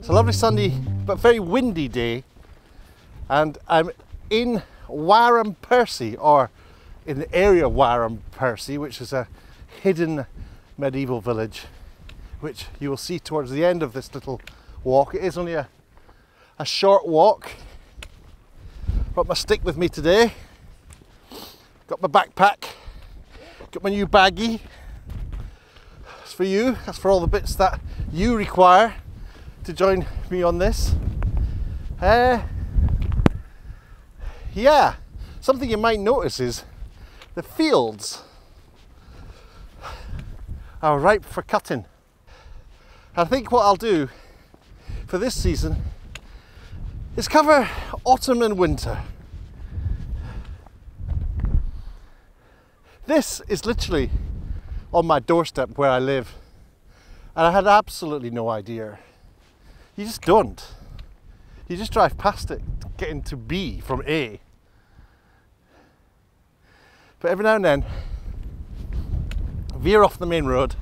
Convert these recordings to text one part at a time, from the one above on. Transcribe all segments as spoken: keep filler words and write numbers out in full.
It's a lovely sunny but very windy day, and I'm in Wharram Percy, or in the area of Wharram Percy, which is a hidden medieval village which you will see towards the end of this little walk. It is only a, a short walk. Got my stick with me today, got my backpack, got my new baggie. That's for you, that's for all the bits that you require to join me on this. Uh, yeah, something you might notice is the fields are ripe for cutting. I think what I'll do for this season is cover autumn and winter. This is literally on my doorstep where I live, and I had absolutely no idea. You just don't. You just drive past it getting to B from A. But every now and then, veer off the main road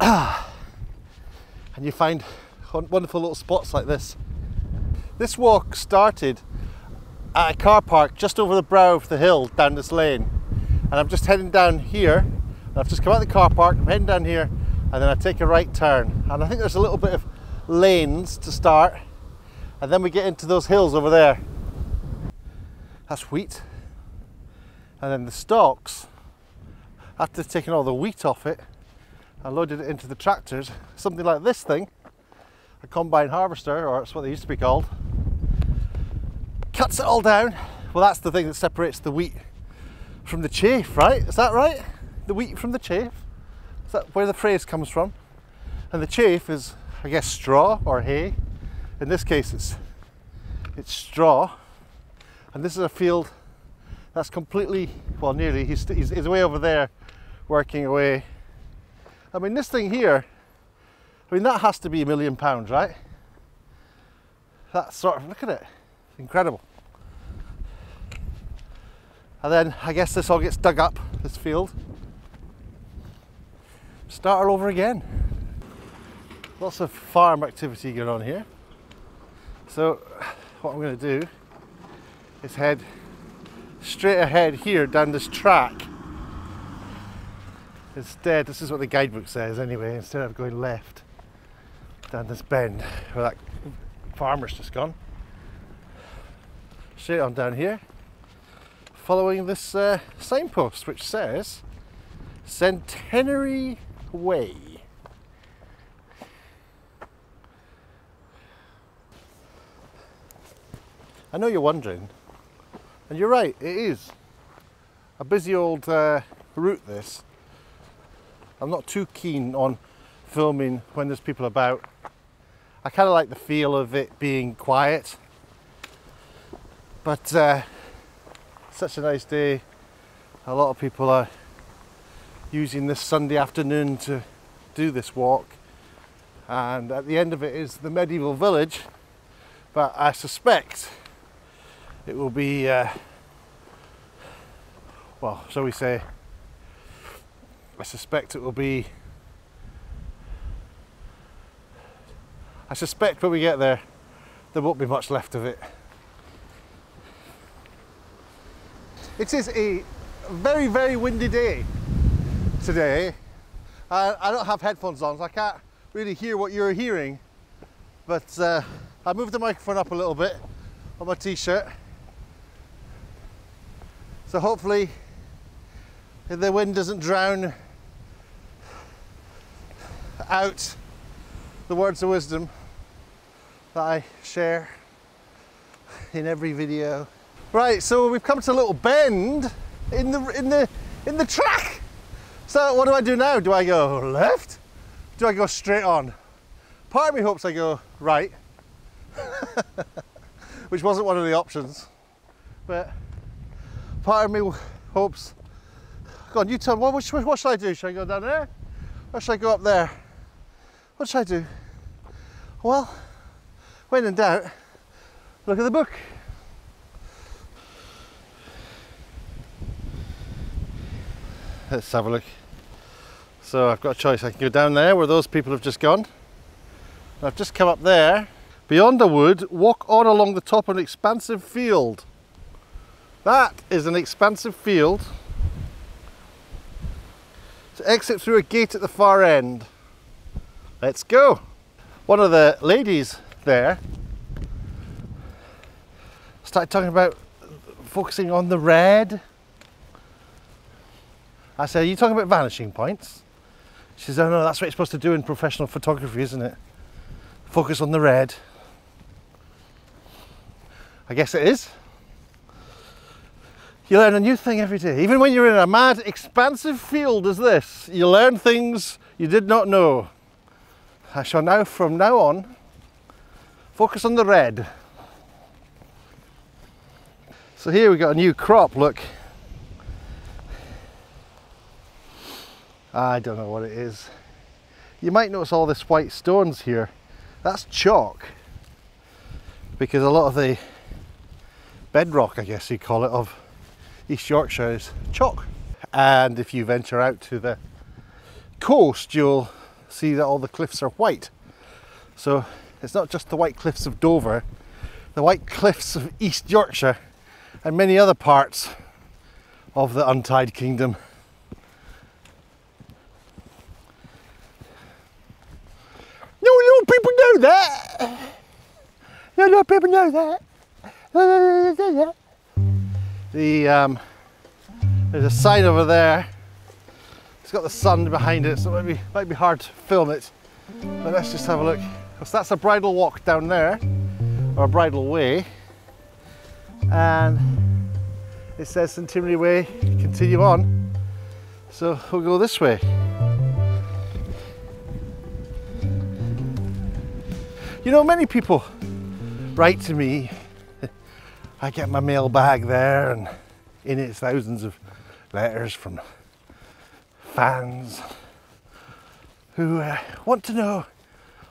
and you find wonderful little spots like this. This walk started at a car park just over the brow of the hill down this lane, and I'm just heading down here, and I've just come out of the car park, I'm heading down here, and then I take a right turn, and I think there's a little bit of lanes to start, and then we get into those hills over there. That's wheat, and then the stalks, after taking all the wheat off it, I loaded it into the tractors, something like this thing, a combine harvester, or it's what they used to be called, cuts it all down. Well, that's the thing that separates the wheat from the chaff, right? Is that right? The wheat from the chaff? Is that where the phrase comes from? And the chaff is, I guess, straw or hay. In this case, it's, it's straw. And this is a field that's completely, well, nearly, he's, he's, he's way over there working away. I mean, this thing here, I mean, that has to be a million pounds, right? That sort of, look at it, it's incredible. And then I guess this all gets dug up, this field. Start all over again. Lots of farm activity going on here. So what I'm going to do is head straight ahead here down this track. Instead, this is what the guidebook says anyway, instead of going left down this bend where that farmer's just gone. Straight on down here, following this uh, signpost which says Centenary Way. I know you're wondering, and you're right, it is a busy old uh, route this. I'm not too keen on filming when there's people about. I kind of like the feel of it being quiet, but uh, such a nice day. A lot of people are using this Sunday afternoon to do this walk, and at the end of it is the medieval village, but I suspect it will be, uh, well, shall we say, I suspect it will be, I suspect when we get there, there won't be much left of it. It is a very, very windy day today. I, I don't have headphones on, so I can't really hear what you're hearing, but uh, I moved the microphone up a little bit on my t-shirt. So hopefully the wind doesn't drown out the words of wisdom that I share in every video. Right, so we've come to a little bend in the in the in the track. So what do I do now? Do I go left? Do I go straight on? Part of me hopes I go right, which wasn't one of the options. But part of me hopes. Go on, you tell me. What, what, what should I do? Should I go down there? Or should I go up there? What should I do? Well, when in doubt, look at the book. Let's have a look. So I've got a choice. I can go down there where those people have just gone, And I've just come up there. Beyond the wood, walk on along the top of an expansive field. That is an expansive field. To exit through a gate at the far end. Let's go. One of the ladies there started talking about focusing on the red. I said, are you talking about vanishing points? She says, oh no, that's what you're supposed to do in professional photography, isn't it? Focus on the red. I guess it is. You learn a new thing every day. Even when you're in a mad, expansive field as this, you learn things you did not know. I shall now, from now on, focus on the red. So here we've got a new crop, look. I don't know what it is. You might notice all this white stones here. That's chalk, because a lot of the bedrock, I guess you call it, of East Yorkshire is chalk. And if you venture out to the coast, you'll see that all the cliffs are white. So it's not just the white cliffs of Dover, the white cliffs of East Yorkshire and many other parts of the untied kingdom. People know that. No, no, people know that. The um, there's a sign over there. It's got the sun behind it, so it might be, might be hard to film it. But let's just have a look. Because that's a bridle walk down there, or a bridle way. And it says Centenary Way, continue on. So we'll go this way. You know, many people write to me, I get my mail bag there and in it's thousands of letters from fans who uh, want to know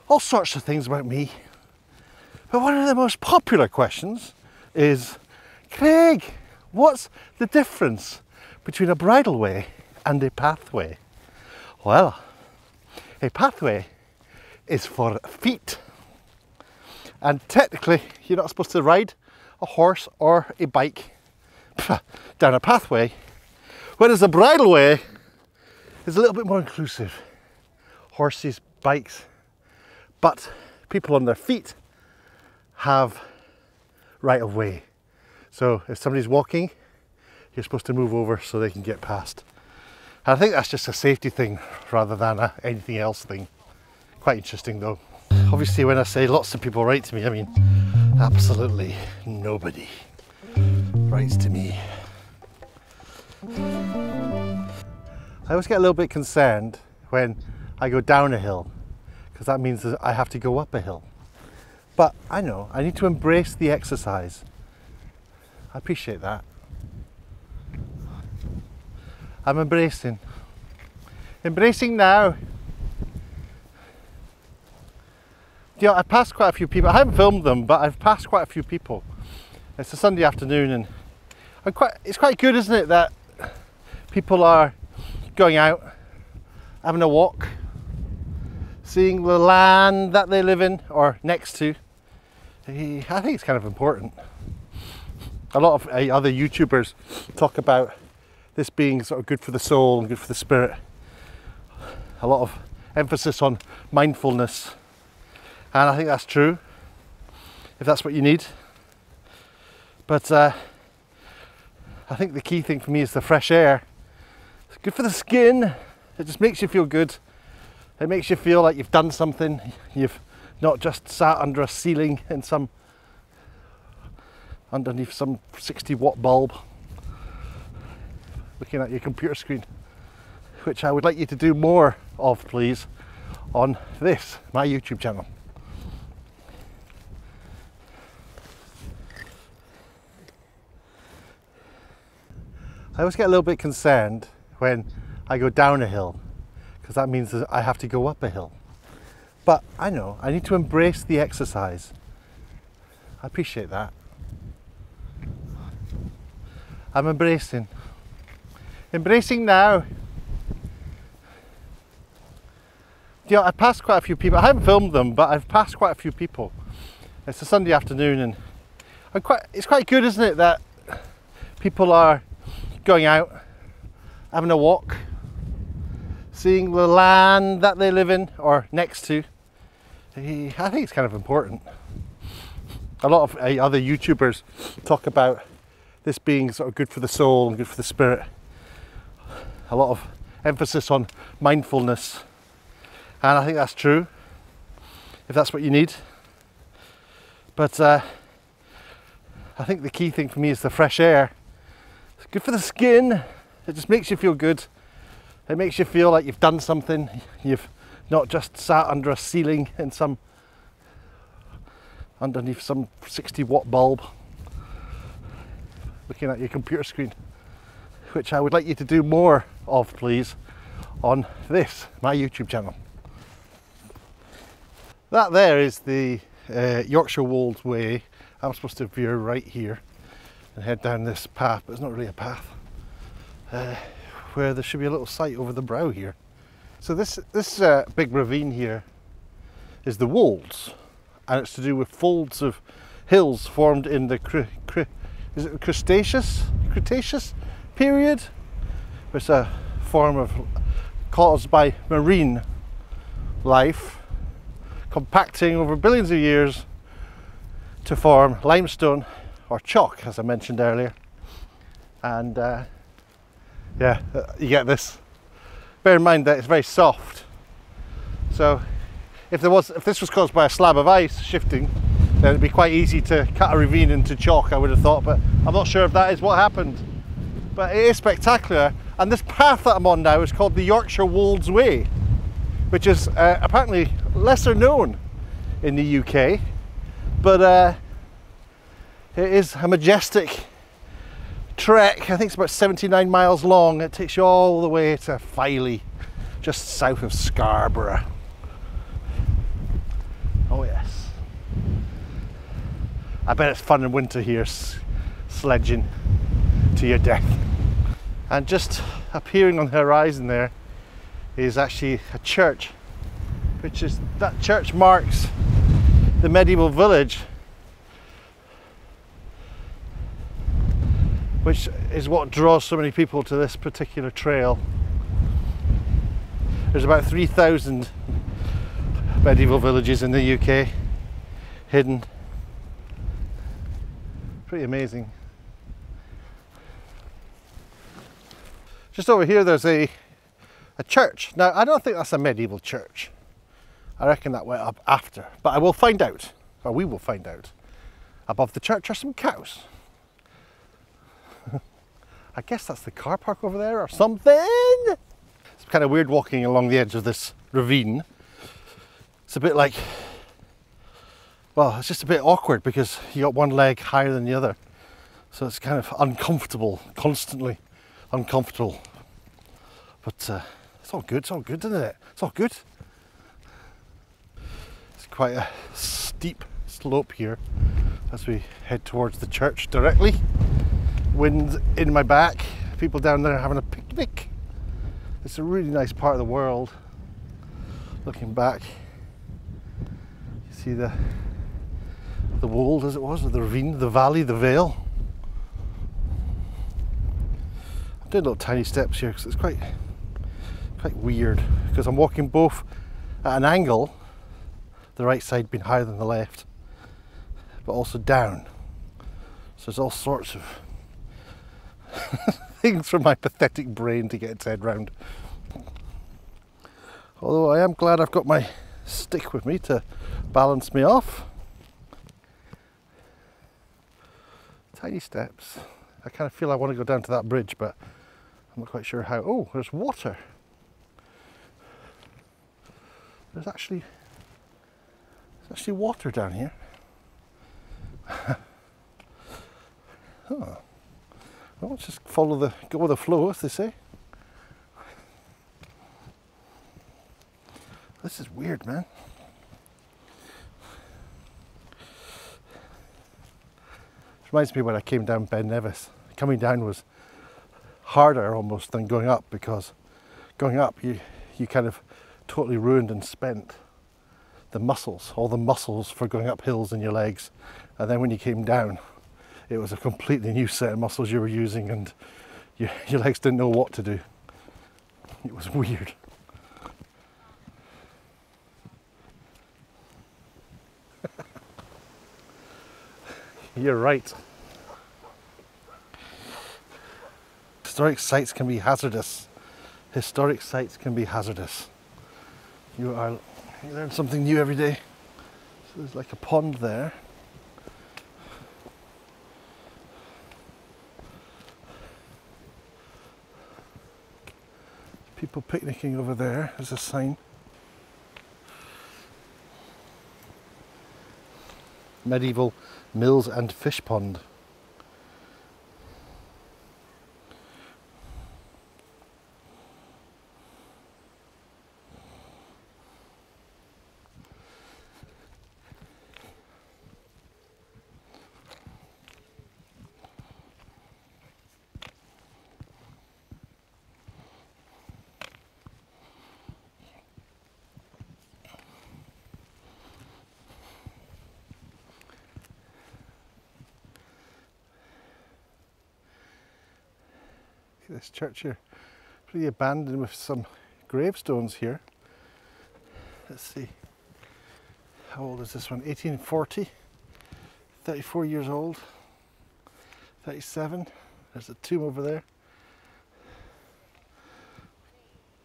all sorts of things about me. But one of the most popular questions is, Craig, what's the difference between a bridleway and a pathway? Well, a pathway is for feet. And technically, you're not supposed to ride a horse or a bike down a pathway. Whereas a bridleway is a little bit more inclusive. Horses, bikes, but people on their feet have right of way. So if somebody's walking, you're supposed to move over so they can get past. And I think that's just a safety thing rather than a anything else thing. Quite interesting though. Obviously, when I say lots of people write to me, I mean absolutely nobody writes to me. I always get a little bit concerned when I go down a hill, because that means that I have to go up a hill. But I know, I need to embrace the exercise. I appreciate that. I'm embracing. Embracing now. You know, I passed quite a few people. I haven't filmed them, but I've passed quite a few people. It's a Sunday afternoon, and I'm quite, it's quite good, isn't it, that people are going out, having a walk, seeing the land that they live in or next to. I think it's kind of important. A lot of other YouTubers talk about this being sort of good for the soul and good for the spirit. A lot of emphasis on mindfulness. And I think that's true, if that's what you need. But uh, I think the key thing for me is the fresh air. It's good for the skin. It just makes you feel good. It makes you feel like you've done something. You've not just sat under a ceiling in some, underneath some sixty watt bulb, looking at your computer screen, which I would like you to do more of, please, on this, my YouTube channel. I always get a little bit concerned when I go down a hill, because that means that I have to go up a hill. But I know, I need to embrace the exercise. I appreciate that. I'm embracing. Embracing now. you know, I passed quite a few people. I haven't filmed them, but I've passed quite a few people. It's a Sunday afternoon, and I'm quite, it's quite good, isn't it, that people are going out, having a walk, seeing the land that they live in or next to. I think it's kind of important. A lot of other YouTubers talk about this being sort of good for the soul and good for the spirit. A lot of emphasis on mindfulness, and I think that's true if that's what you need. But uh, I think the key thing for me is the fresh air. It's good for the skin. It just makes you feel good. It makes you feel like you've done something. You've not just sat under a ceiling in some underneath some sixty watt bulb looking at your computer screen, which I would like you to do more of, please, on this, my YouTube channel. That there is the uh, Yorkshire Wolds Way. I'm supposed to veer right here and head down this path, but it's not really a path, uh, where there should be a little site over the brow here. So this, this uh, big ravine here is the Wolds, and it's to do with folds of hills formed in the cr cr is it Cretaceous? Cretaceous period. It's a form of caused by marine life compacting over billions of years to form limestone or chalk, as I mentioned earlier. And uh, yeah, you get this. Bear in mind that it's very soft, so if there was if this was caused by a slab of ice shifting, then it'd be quite easy to cut a ravine into chalk, I would have thought, but I'm not sure if that is what happened. But it is spectacular, and this path that I'm on now is called the Yorkshire Wolds Way, which is uh, apparently lesser known in the U K, but uh, it is a majestic trek. I think it's about seventy-nine miles long. It takes you all the way to Filey, just south of Scarborough. Oh yes. I bet it's fun in winter here, sledging to your death. And just appearing on the horizon there is actually a church, which is, that church marks the medieval village, which is what draws so many people to this particular trail. There's about three thousand medieval villages in the U K, hidden. Pretty amazing. Just over here there's a, a church. Now, I don't think that's a medieval church. I reckon that went up after, but I will find out, or we will find out. Above the church are some cows. I guess that's the car park over there or something. It's kind of weird walking along the edge of this ravine. It's a bit like, well, it's just a bit awkward because you got one leg higher than the other. So it's kind of uncomfortable, constantly uncomfortable. But uh, it's all good, it's all good, isn't it? It's all good. It's quite a steep slope here as we head towards the church directly. Wind in my back, people down there having a picnic. It's a really nice part of the world. Looking back, you see the the wold as it was, or the ravine, the valley, the vale. I'm doing little tiny steps here because it's quite quite weird because I'm walking both at an angle, the right side being higher than the left, but also down. So there's all sorts of things for my pathetic brain to get its head round. Although I am glad I've got my stick with me to balance me off. Tiny steps. I kind of feel I want to go down to that bridge, but I'm not quite sure how. Oh, there's water. There's actually, there's actually water down here. Huh. Well, let's just follow the, go with the flow, as they say. This is weird, man. It reminds me when I came down Ben Nevis. Coming down was harder almost than going up, because going up you, you kind of totally ruined and spent the muscles, all the muscles for going up hills in your legs. And then when you came down, it was a completely new set of muscles you were using, and you, your legs didn't know what to do. It was weird. You're right. Historic sites can be hazardous. Historic sites can be hazardous. You are, you learn something new every day. So there's like a pond there. People picnicking over there, there's a sign. Medieval mills and fish pond. This church here, pretty abandoned, with some gravestones here. Let's see, how old is this one? eighteen forty, thirty-four years old, thirty-seven. There's a tomb over there,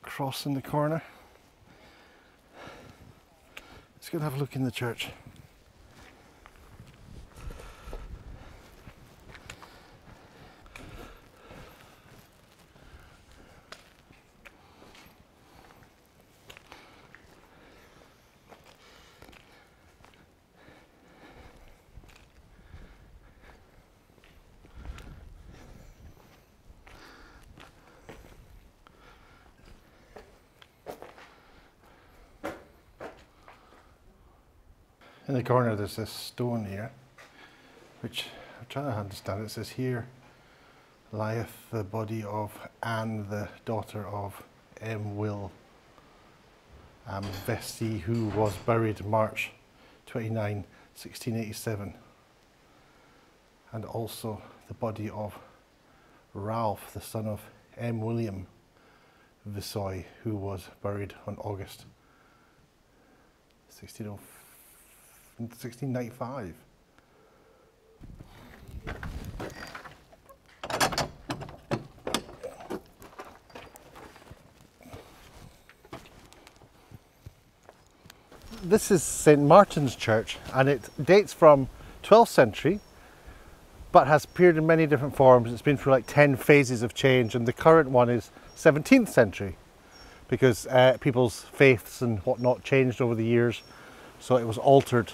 cross in the corner. Let's go and have a look in the church. In the corner there's this stone here, which I'm trying to understand. It says, here lieth the body of Anne, the daughter of M. Will, Am Vesey, who was buried March twenty-ninth, sixteen eighty-seven. And also the body of Ralph, the son of M. William Visoy, who was buried on August sixteen oh four. sixteen ninety-five. This is St Martin's Church, and it dates from twelfth century but has appeared in many different forms. It's been through like ten phases of change, and the current one is seventeenth century because uh, people's faiths and whatnot changed over the years, so it was altered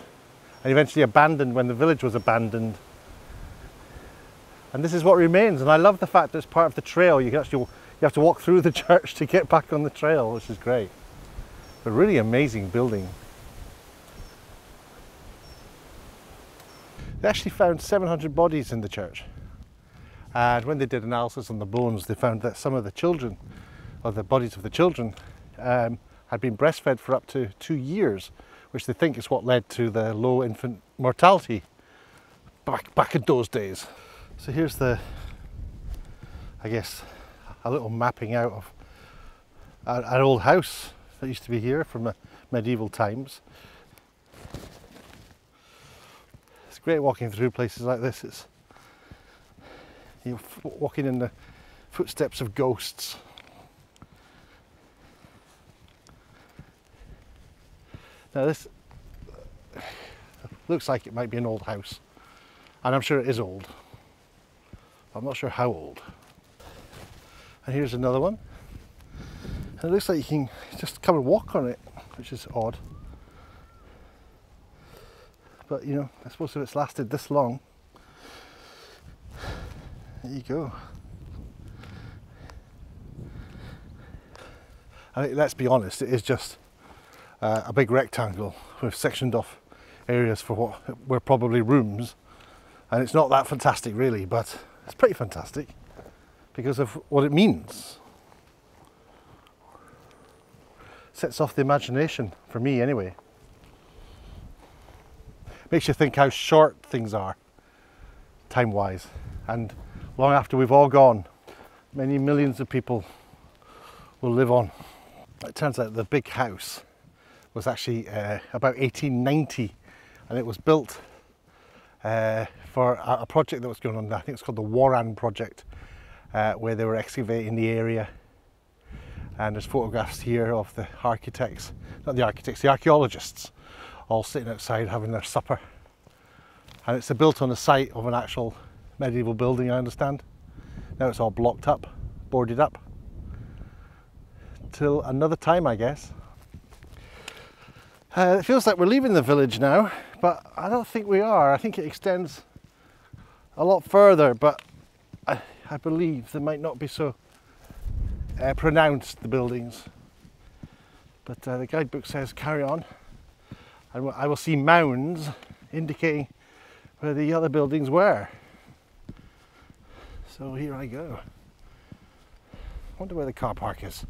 and eventually abandoned when the village was abandoned. And this is what remains, and I love the fact that it's part of the trail. You can actually, you have to walk through the church to get back on the trail, which is great. A really amazing building. They actually found seven hundred bodies in the church. And when they did analysis on the bones, they found that some of the children, or the bodies of the children, um, had been breastfed for up to two years. Which they think is what led to the low infant mortality back back in those days. So here's the, I guess, a little mapping out of an old house that used to be here from the medieval times. It's great walking through places like this. It's, you're walking in the footsteps of ghosts. Now this looks like it might be an old house, and I'm sure it is old. I'm not sure how old. And here's another one. And it looks like you can just come and walk on it, which is odd. But you know, I suppose if it's lasted this long, there you go. I mean, let's be honest, it is just Uh, a big rectangle with sectioned off areas for what were probably rooms, and it's not that fantastic really, but it's pretty fantastic because of what it means. sets off the imagination, for me anyway. Makes you think how short things are, time-wise, and long after we've all gone, many millions of people will live on. It turns out the big house was actually uh, about eighteen ninety, and it was built uh, for a, a project that was going on, I think it's called the Warran project, uh, where they were excavating the area. And there's photographs here of the architects, not the architects, the archaeologists, all sitting outside having their supper. And it's built on the site of an actual medieval building, I understand. Now it's all blocked up, boarded up. Till another time, I guess. Uh, it feels like we're leaving the village now, but I don't think we are. I think it extends a lot further, but I, I believe they might not be so Uh, pronounced, the buildings, but uh, the guidebook says carry on and I will see mounds indicating where the other buildings were. So here I go. Wonder where the car park is.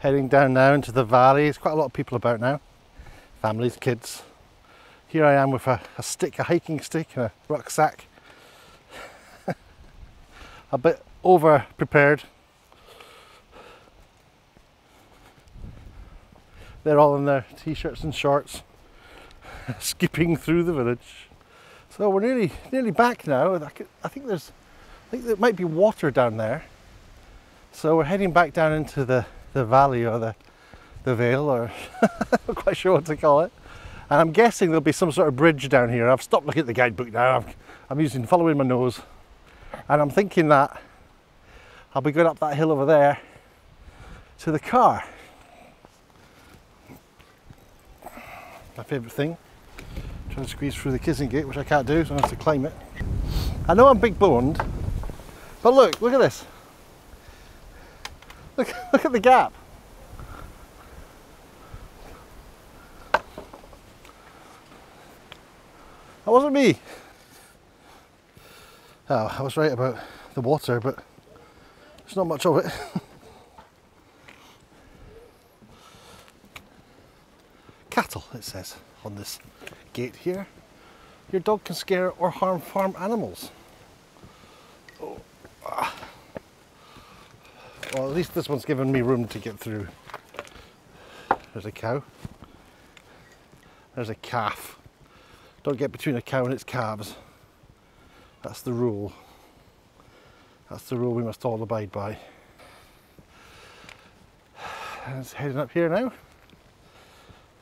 Heading down now into the valley. There's quite a lot of people about now, families, kids. Here I am with a, a stick, a hiking stick and a rucksack. A bit over prepared. They're all in their t-shirts and shorts, skipping through the village. So we're nearly, nearly back now. I, could, I think there's, I think there might be water down there. So we're heading back down into the, the valley or the, the vale, or I'm not quite sure what to call it. And I'm guessing there'll be some sort of bridge down here. I've stopped looking at the guidebook now. I'm, I'm using following my nose. And I'm thinking that I'll be going up that hill over there to the car. My favourite thing. I'm trying to squeeze through the Kissingate, which I can't do, so I have to climb it. I know I'm big boned, but look, look at this. Look, look at the gap. That wasn't me. Oh, I was right about the water, but there's not much of it. Cattle, it says on this gate here. Your dog can scare or harm farm animals. Oh. Well, at least this one's given me room to get through. There's a cow. There's a calf. Don't get between a cow and its calves. That's the rule. That's the rule we must all abide by. And it's heading up here now.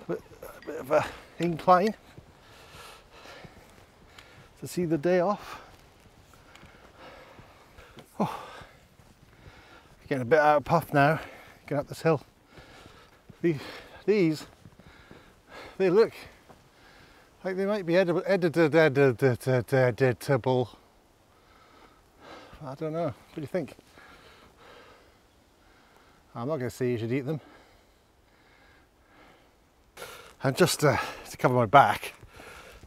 A bit, a bit of an incline to see the day off. Oh, getting a bit out of puff now, going up this hill. These, these they look like they might be edible, edited, edited, edited, editable. I don't know. What do you think? I'm not going to say you should eat them. And just uh, to cover my back,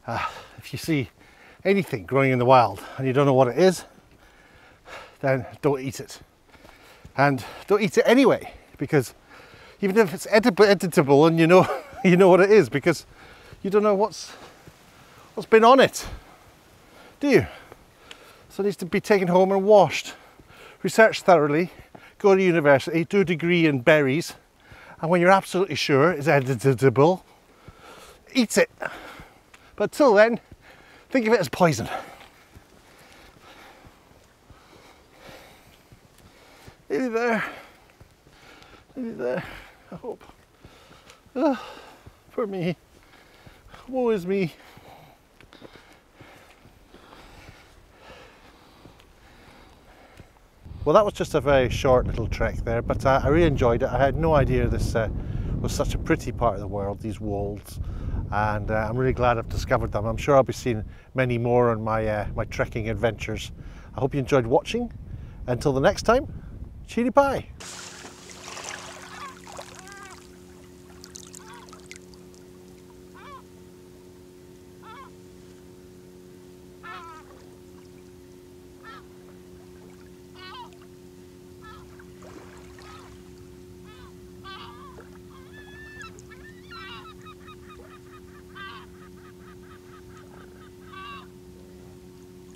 uh, if you see anything growing in the wild and you don't know what it is, then don't eat it. And don't eat it anyway, because even if it's edible, editable, and you know, you know what it is, because you don't know what's what's been on it, do you? So it needs to be taken home and washed. Research thoroughly, go to university, do a degree in berries, and when you're absolutely sure it's editable, eat it. But till then, think of it as poison. Nearly there, nearly there, I hope. Oh, for me. Woe is me. Well, that was just a very short little trek there, but uh, I really enjoyed it. I had no idea this uh, was such a pretty part of the world, these wolds, and uh, I'm really glad I've discovered them. I'm sure I'll be seeing many more on my, uh, my trekking adventures. I hope you enjoyed watching. Until the next time, cheerie pie.